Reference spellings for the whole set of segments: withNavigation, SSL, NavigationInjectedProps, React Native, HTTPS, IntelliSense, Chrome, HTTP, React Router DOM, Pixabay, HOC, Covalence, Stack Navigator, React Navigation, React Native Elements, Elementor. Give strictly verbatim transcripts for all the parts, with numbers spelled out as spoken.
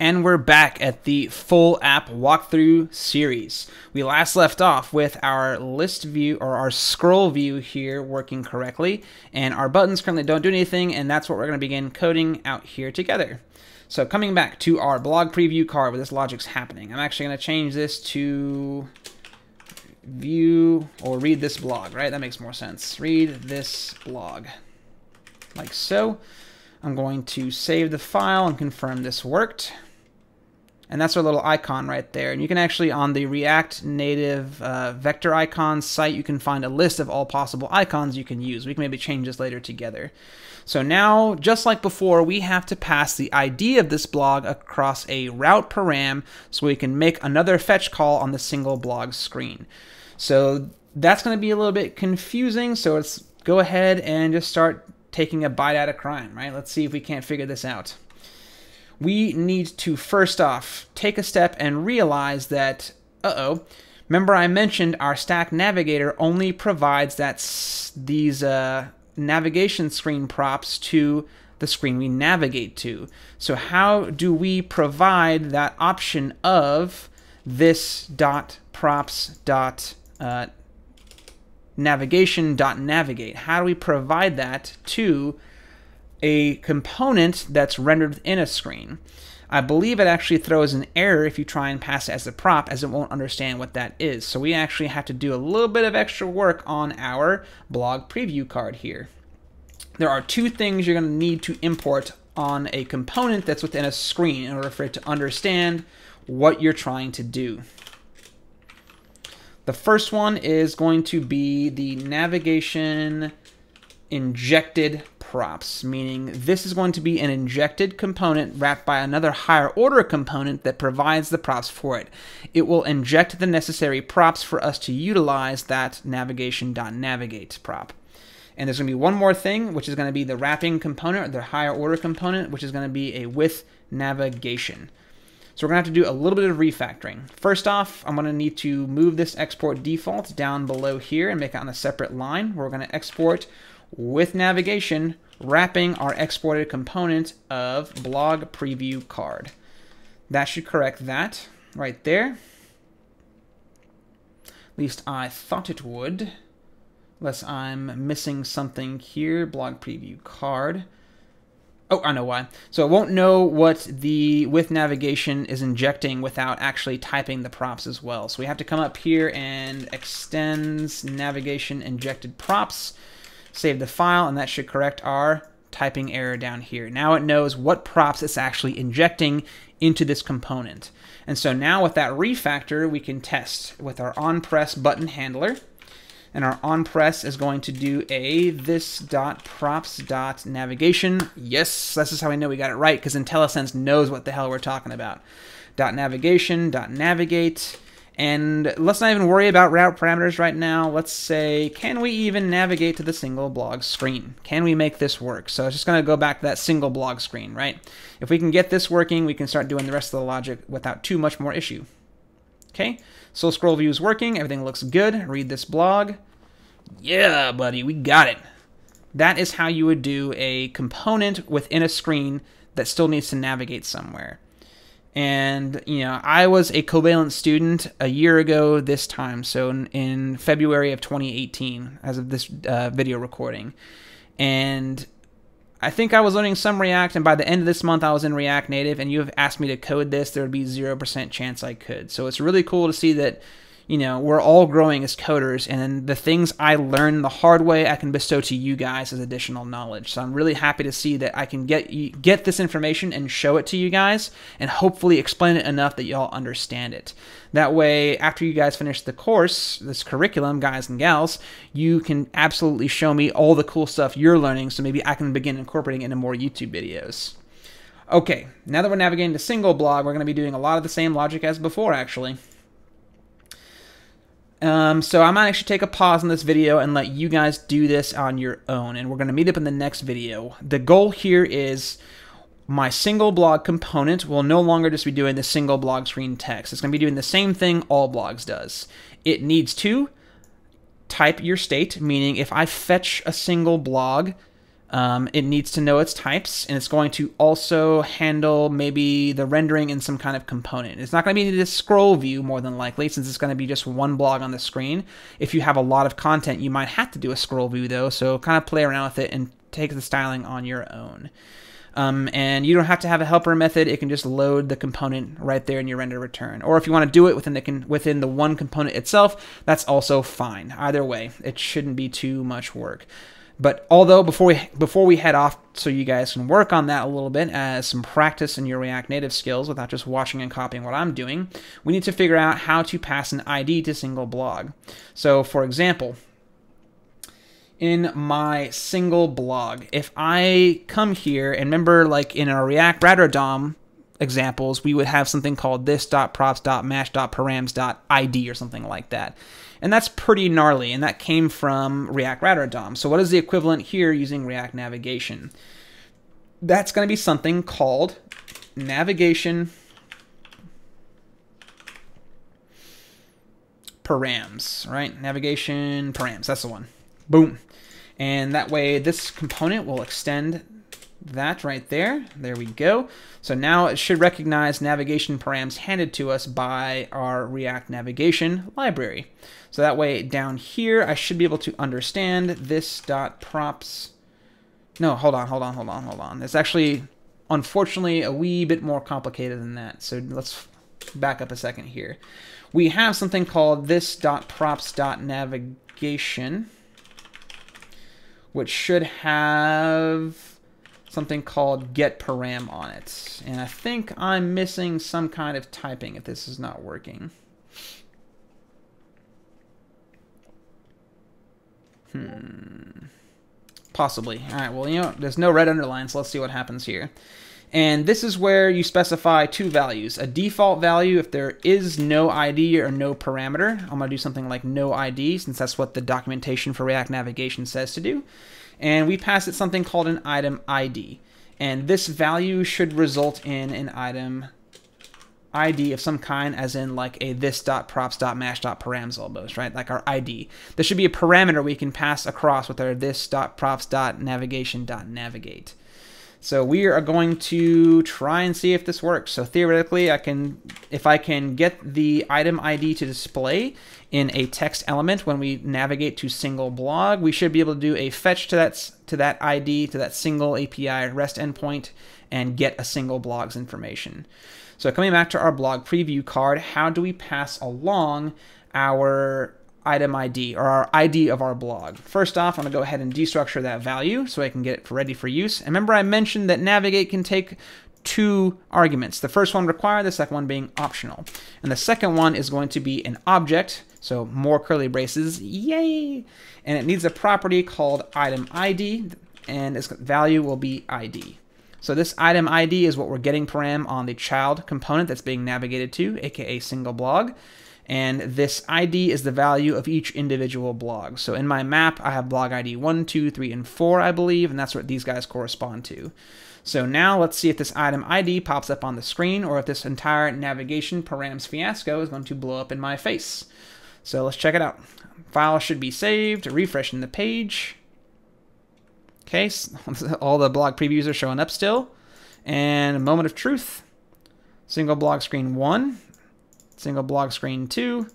and we're back at the full app walkthrough series. We last left off with our list view, or our scroll view here, working correctly, and our buttons currently don't do anything, and that's what we're going to begin coding out here together. So coming back to our blog preview card where this logic's happening, I'm actually going to change this to view, or read this blog, right? That makes more sense. Read this blog, like so. I'm going to save the file and confirm this worked. And that's our little icon right there. And you can actually, on the React Native uh, vector icons site, you can find a list of all possible icons you can use. We can maybe change this later together. So now, just like before, we have to pass the I D of this blog across a route param so we can make another fetch call on the single blog screen. So that's going to be a little bit confusing. So let's go ahead and just start taking a bite out of crime, right? Let's see if we can't figure this out. We need to first off take a step and realize that, uh-oh, remember I mentioned our Stack Navigator only provides that s these uh, navigation screen props to the screen we navigate to. So how do we provide that option of this dot props dot uh, navigation dot navigate? How do we provide that to a component that's rendered in a screen? I believe it actually throws an error if you try and pass it as a prop, as it won't understand what that is. So we actually have to do a little bit of extra work on our blog preview card here. There are two things you're going to need to import on a component that's within a screen in order for it to understand what you're trying to do. The first one is going to be the navigation injected props, meaning this is going to be an injected component wrapped by another higher order component that provides the props for it. It will inject the necessary props for us to utilize that navigation.navigate prop. And there's going to be one more thing, which is going to be the wrapping component, or the higher order component, which is going to be a with navigation. So we're going to have to do a little bit of refactoring. First off, I'm going to need to move this export default down below here and make it on a separate line. We're going to export with navigation, wrapping our exported component of blog preview card. That should correct that right there. At least I thought it would, unless I'm missing something here. Blog preview card. Oh, I know why. So it won't know what the with navigation is injecting without actually typing the props as well. So we have to come up here and extends navigation injected props, save the file, and that should correct our typing error down here. Now it knows what props it's actually injecting into this component. And so now with that refactor, we can test with our onPress button handler. And our onPress is going to do a this.props.navigation. Yes, this is how we know we got it right, because IntelliSense knows what the hell we're talking about. Dot navigation, dot navigate. And let's not even worry about route parameters right now. Let's say, can we even navigate to the single blog screen? Can we make this work? So it's just going to go back to that single blog screen, right? If we can get this working, we can start doing the rest of the logic without too much more issue. Okay, so scroll view is working. Everything looks good. Read this blog. Yeah, buddy, we got it. That is how you would do a component within a screen that still needs to navigate somewhere. And, you know, I was a Covalence student a year ago this time, so in, in February of twenty eighteen, as of this uh, video recording. And I think I was learning some React, and by the end of this month I was in React Native, and you have asked me to code this, there would be zero percent chance I could. So it's really cool to see that, you know, we're all growing as coders, and the things I learned the hard way I can bestow to you guys as additional knowledge. So I'm really happy to see that I can get get this information and show it to you guys, and hopefully explain it enough that y'all understand it. That way, after you guys finish the course, this curriculum, guys and gals, you can absolutely show me all the cool stuff you're learning, so maybe I can begin incorporating it into more YouTube videos. Okay, now that we're navigating to single blog, we're going to be doing a lot of the same logic as before, actually. Um, so I might actually take a pause in this video and let you guys do this on your own, and we're going to meet up in the next video. The goal here is my single blog component will no longer just be doing the single blog screen text. It's going to be doing the same thing all blogs does. It needs to type your state, meaning if I fetch a single blog, Um, it needs to know its types, and it's going to also handle maybe the rendering in some kind of component. It's not going to be this scroll view more than likely, since it's going to be just one block on the screen. If you have a lot of content, you might have to do a scroll view though, so kind of play around with it and take the styling on your own. Um, and you don't have to have a helper method. It can just load the component right there in your render return. Or if you want to do it within the, con within the one component itself, that's also fine. Either way, it shouldn't be too much work. But although before we, before we head off, so you guys can work on that a little bit as some practice in your React Native skills without just watching and copying what I'm doing, we need to figure out how to pass an I D to single blog. So for example, in my single blog, if I come here and remember, like in our React Router D O M examples, we would have something called this dot props dot match dot params dot I D or something like that. And that's pretty gnarly, and that came from React Router D O M. So what is the equivalent here using React Navigation? That's going to be something called navigation params, right? Navigation params, that's the one. Boom. And that way this component will extend that right there. There we go. So now it should recognize navigation params handed to us by our React Navigation library. So that way down here, I should be able to understand this dot props. No, hold on, hold on, hold on, hold on. It's actually, unfortunately, a wee bit more complicated than that. So let's back up a second here. We have something called this dot props dot navigation, which should have something called get param on it. And I think I'm missing some kind of typing if this is not working. Hmm. Possibly. All right, well, you know, there's no red underline, so let's see what happens here. And this is where you specify two values. A default value if there is no I D or no parameter. I'm going to do something like no I D, since that's what the documentation for React Navigation says to do. And we pass it something called an item I D. And this value should result in an item I D of some kind, as in like a this dot props dot match dot params almost, right? Like our I D. There should be a parameter we can pass across with our this dot props dot navigation dot navigate. So we are going to try and see if this works. So theoretically, I can, if I can get the item I D to display in a text element when we navigate to single blog, we should be able to do a fetch to that to that I D, to that single A P I REST endpoint, and get a single blog's information. So coming back to our blog preview card, how do we pass along our item I D, or our I D of our blog? First off, I'm going to go ahead and destructure that value so I can get it ready for use. And remember I mentioned that navigate can take two arguments. The first one required, the second one being optional. And the second one is going to be an object, so more curly braces, yay! And it needs a property called item I D, and its value will be I D. So this item I D is what we're getting param on the child component that's being navigated to, aka single blog. And this I D is the value of each individual blog. So in my map, I have blog I D one, two, three, and four, I believe, and that's what these guys correspond to. So now let's see if this item I D pops up on the screen, or if this entire navigation params fiasco is going to blow up in my face. So let's check it out. File should be saved, refreshing the page. Okay, so all the blog previews are showing up still. And a moment of truth. Single blog screen one. Single blog screen two,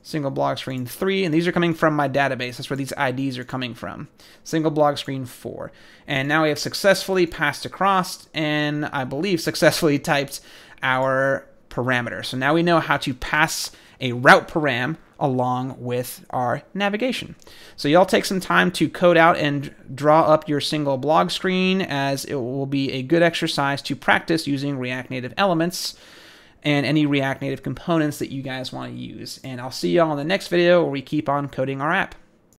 single blog screen three, and these are coming from my database. That's where these I Ds are coming from. Single blog screen four. And now we have successfully passed across, and I believe successfully typed our parameter. So now we know how to pass a route param along with our navigation. So y'all take some time to code out and draw up your single blog screen, as it will be a good exercise to practice using React Native Elements and any React Native components that you guys want to use. And I'll see y'all in the next video where we keep on coding our app.